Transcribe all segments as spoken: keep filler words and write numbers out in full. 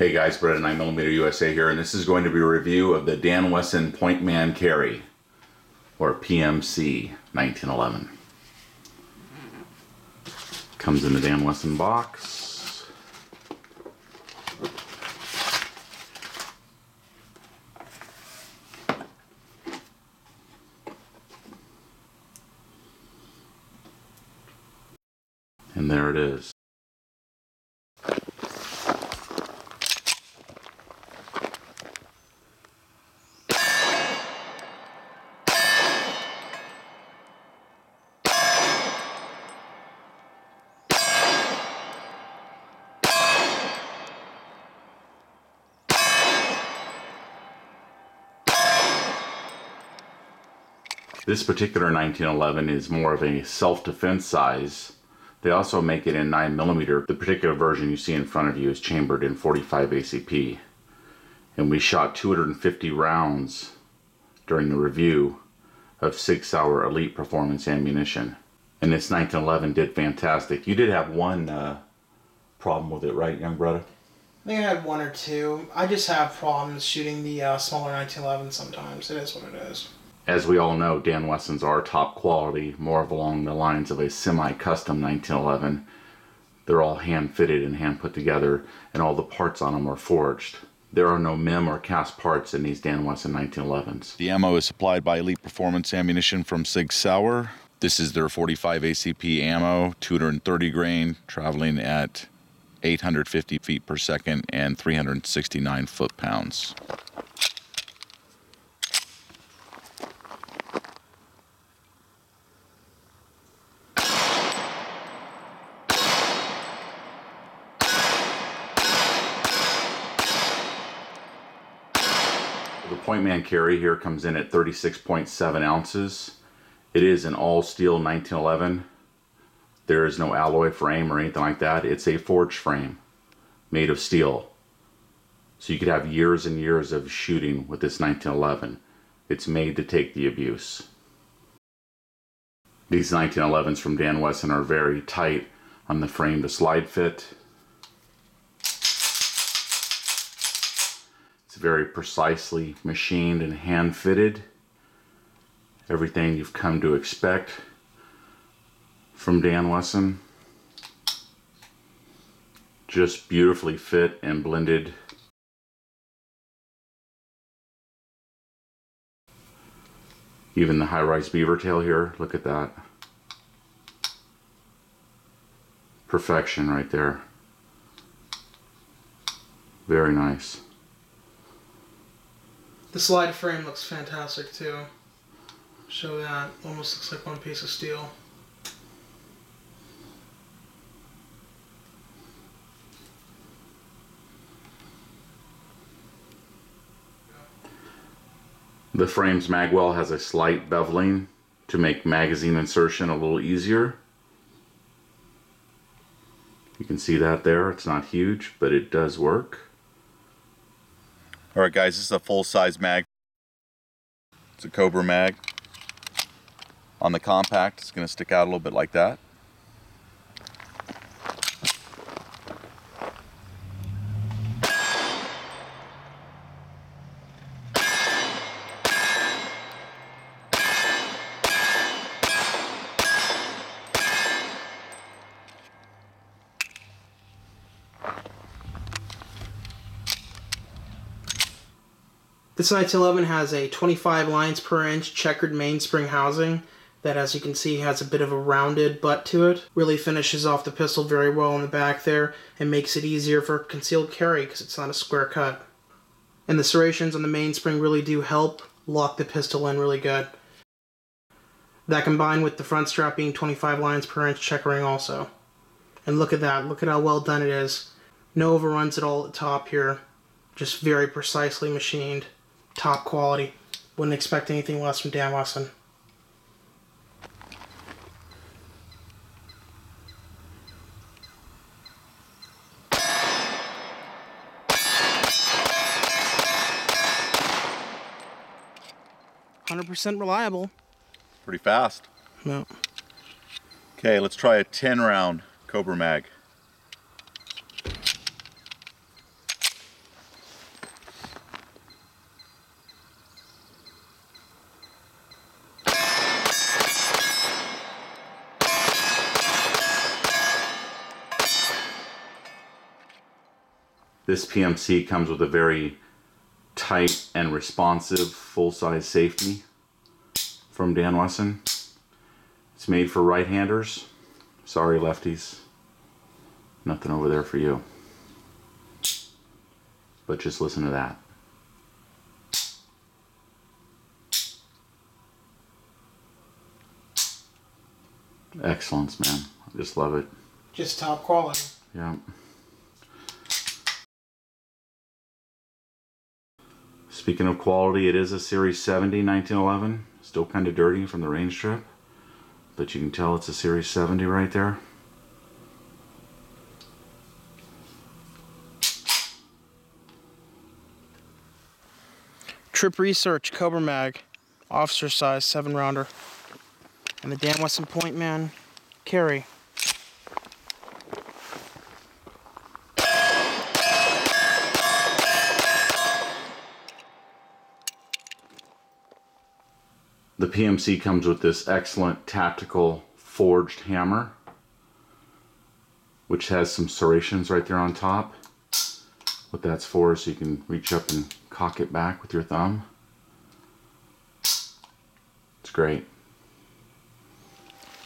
Hey guys, Beretta nine millimeter U S A here, and this is going to be a review of the Dan Wesson Pointman Carry, or P M C nineteen eleven. Comes in the Dan Wesson box. And there it is. This particular nineteen eleven is more of a self-defense size. They also make it in nine millimeter. The particular version you see in front of you is chambered in forty-five A C P. And we shot two hundred fifty rounds during the review of Sig Sauer Elite Performance Ammunition. And this nineteen eleven did fantastic. You did have one uh, problem with it, right, young brother? I think I had one or two. I just have problems shooting the uh, smaller nineteen eleven sometimes. It is what it is. As we all know, Dan Wesson's are top quality, more of along the lines of a semi-custom nineteen eleven. They're all hand-fitted and hand-put together, and all the parts on them are forged. There are no M I M or cast parts in these Dan Wesson nineteen elevens. The ammo is supplied by Elite Performance Ammunition from Sig Sauer. This is their forty-five A C P ammo, two hundred thirty grain, traveling at eight hundred fifty feet per second and three hundred sixty-nine foot-pounds. The Pointman Carry here comes in at thirty-six point seven ounces. It is an all-steel nineteen eleven. There is no alloy frame or anything like that. It's a forged frame made of steel. So you could have years and years of shooting with this nineteen eleven. It's made to take the abuse. These nineteen elevens from Dan Wesson are very tight on the frame to slide fit. Very precisely machined and hand-fitted. Everything you've come to expect from Dan Wesson. Just beautifully fit and blended. Even the high-rise beaver tail here, look at that. Perfection right there. Very nice. The slide frame looks fantastic too. Show that. Almost looks like one piece of steel. The frame's magwell has a slight beveling to make magazine insertion a little easier. You can see that there. It's not huge, but it does work. Alright guys, this is a full-size mag. It's a Cobra mag. On the compact, it's going to stick out a little bit like that. This nineteen eleven has a twenty-five lines per inch checkered mainspring housing that, as you can see, has a bit of a rounded butt to it. Really finishes off the pistol very well in the back there and makes it easier for concealed carry because it's not a square cut. And the serrations on the mainspring really do help lock the pistol in really good. That combined with the front strap being twenty-five lines per inch checkering also. And look at that, look at how well done it is. No overruns at all at the top here, just very precisely machined. Top quality. Wouldn't expect anything less from Dan Wesson. one hundred percent reliable. Pretty fast. No. Okay, let's try a ten round Cobra mag. This P M C comes with a very tight and responsive full-size safety from Dan Wesson. It's made for right-handers. Sorry, lefties. Nothing over there for you. But just listen to that. Excellence, man. I just love it. Just top quality. Yeah. Speaking of quality, it is a Series seventy nineteen eleven. Still kind of dirty from the range trip, but you can tell it's a Series seventy right there. Trip Research Cobra mag, officer size seven rounder, and the Dan Wesson Pointman Carry. The P M C comes with this excellent tactical forged hammer, which has some serrations right there on top. What that's for is so you can reach up and cock it back with your thumb. It's great.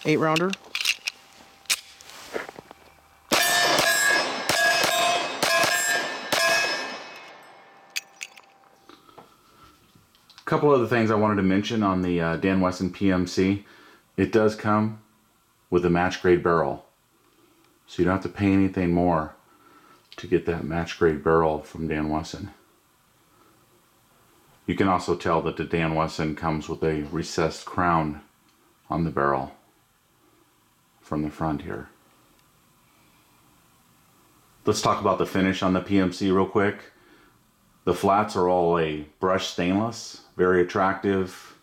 Eight rounder. Couple other things I wanted to mention on the uh, Dan Wesson P M C. It does come with a match grade barrel, so you don't have to pay anything more to get that match grade barrel from Dan Wesson. You can also tell that the Dan Wesson comes with a recessed crown on the barrel from the front here. Let's talk about the finish on the P M C real quick. The flats are all a brushed stainless, very attractive,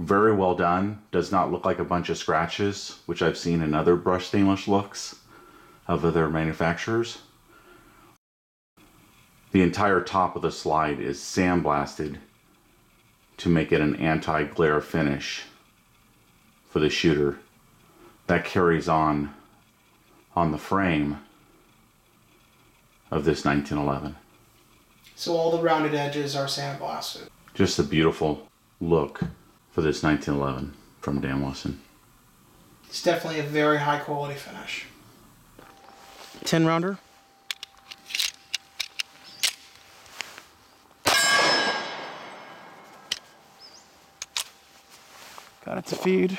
very well done. Does not look like a bunch of scratches, which I've seen in other brushed stainless looks of other manufacturers. The entire top of the slide is sandblasted to make it an anti-glare finish for the shooter. That carries on on the frame of this nineteen eleven. So all the rounded edges are sandblasted. Just a beautiful look for this nineteen eleven from Dan Wesson. It's definitely a very high quality finish. ten rounder. Got it to feed.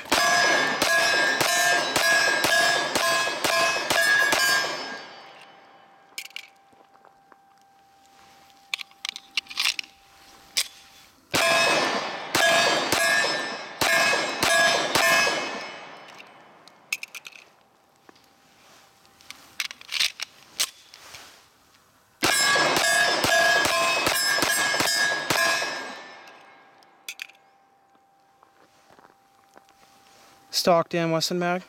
Stock Dan Wesson mag.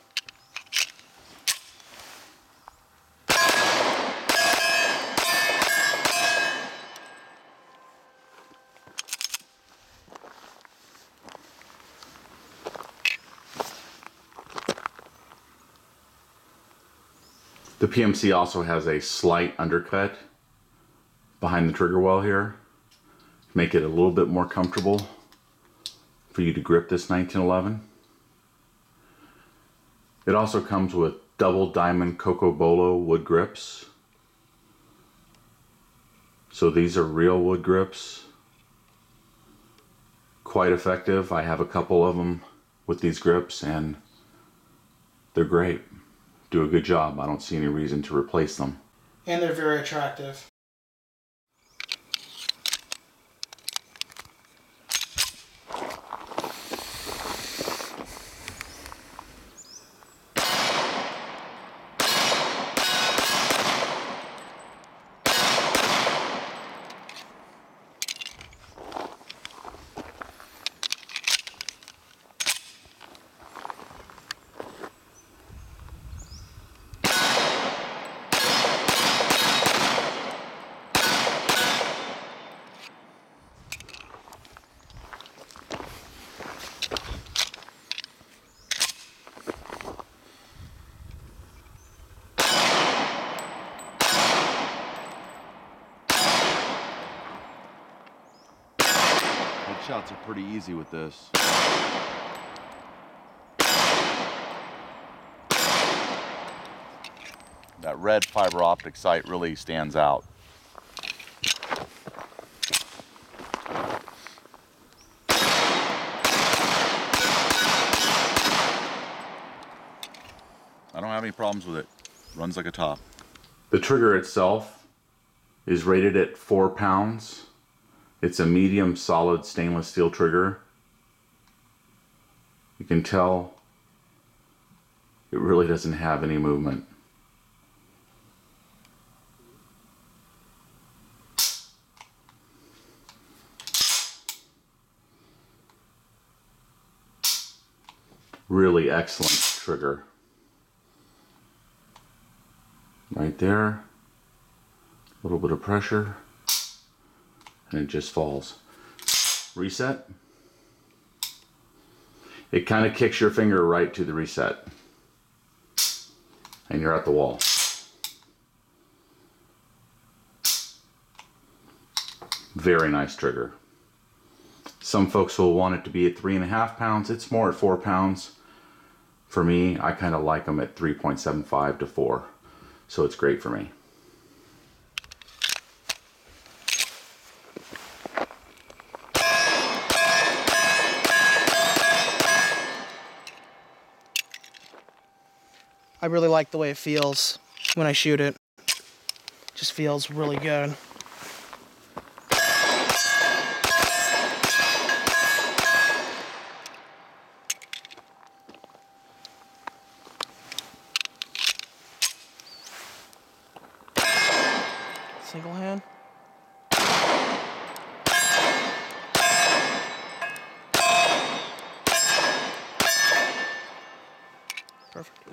The P M C also has a slight undercut behind the trigger well here to make it a little bit more comfortable for you to grip this nineteen eleven. It also comes with double diamond Coco Bolo wood grips. So these are real wood grips. Quite effective. I have a couple of them with these grips and they're great. Do a good job. I don't see any reason to replace them. And they're very attractive. Shots are pretty easy with this. That red fiber optic sight really stands out. I don't have any problems with it. Runs like a top. The trigger itself is rated at four pounds. It's a medium solid stainless steel trigger. You can tell it really doesn't have any movement. Really excellent trigger. Right there, a little bit of pressure, and it just falls. Reset. It kind of kicks your finger right to the reset, and you're at the wall. Very nice trigger. Some folks will want it to be at three and a half pounds. It's more at four pounds. For me, I kind of like them at three point seven five to four. So it's great for me. I really like the way it feels when I shoot it. It just feels really good. Single hand. Perfect.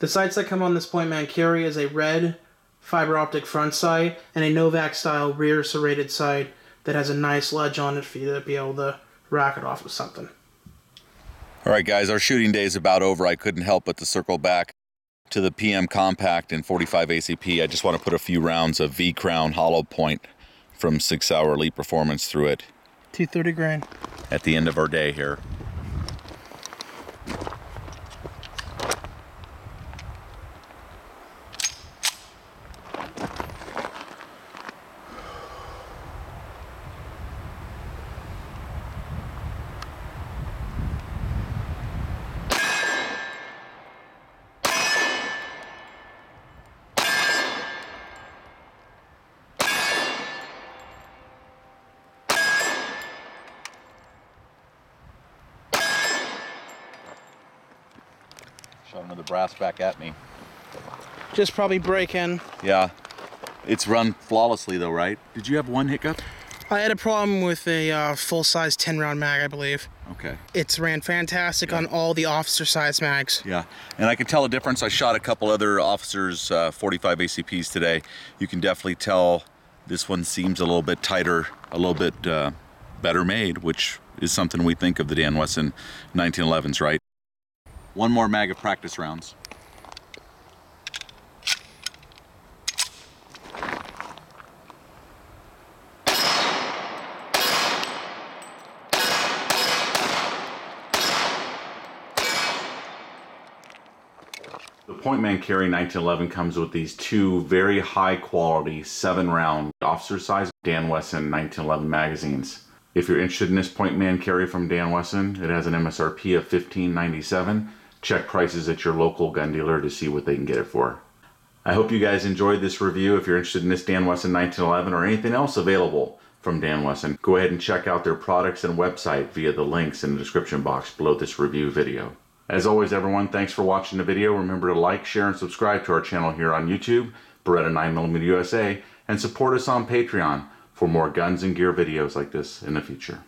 The sights that come on this Pointman Carry is a red fiber optic front sight and a Novak style rear serrated sight that has a nice ledge on it for you to be able to rack it off with something. All right, guys, our shooting day is about over. I couldn't help but to circle back to the P M Compact and forty-five A C P. I just want to put a few rounds of V-Crown hollow point from Sig Sauer Elite Performance through it. two thirty grain. At the end of our day here. Shot another brass back at me. Just probably break-in. Yeah. It's run flawlessly though, right? Did you have one hiccup? I had a problem with a uh, full-size ten round mag, I believe. Okay. It's ran fantastic yeah. on all the officer size mags. Yeah, and I can tell a difference. I shot a couple other officers uh, forty-five A C Ps today. You can definitely tell this one seems a little bit tighter, a little bit uh, better made, which is something we think of the Dan Wesson nineteen elevens, right? One more mag of practice rounds. The Pointman Carry nineteen eleven comes with these two very high quality seven round officer size Dan Wesson nineteen eleven magazines. If you're interested in this Pointman Carry from Dan Wesson, it has an M S R P of fifteen ninety-seven. Check prices at your local gun dealer to see what they can get it for. I hope you guys enjoyed this review. If you're interested in this Dan Wesson nineteen eleven or anything else available from Dan Wesson, go ahead and check out their products and website via the links in the description box below this review video. As always, everyone, thanks for watching the video. Remember to like, share, and subscribe to our channel here on YouTube, Beretta nine millimeter U S A, and support us on Patreon for more guns and gear videos like this in the future.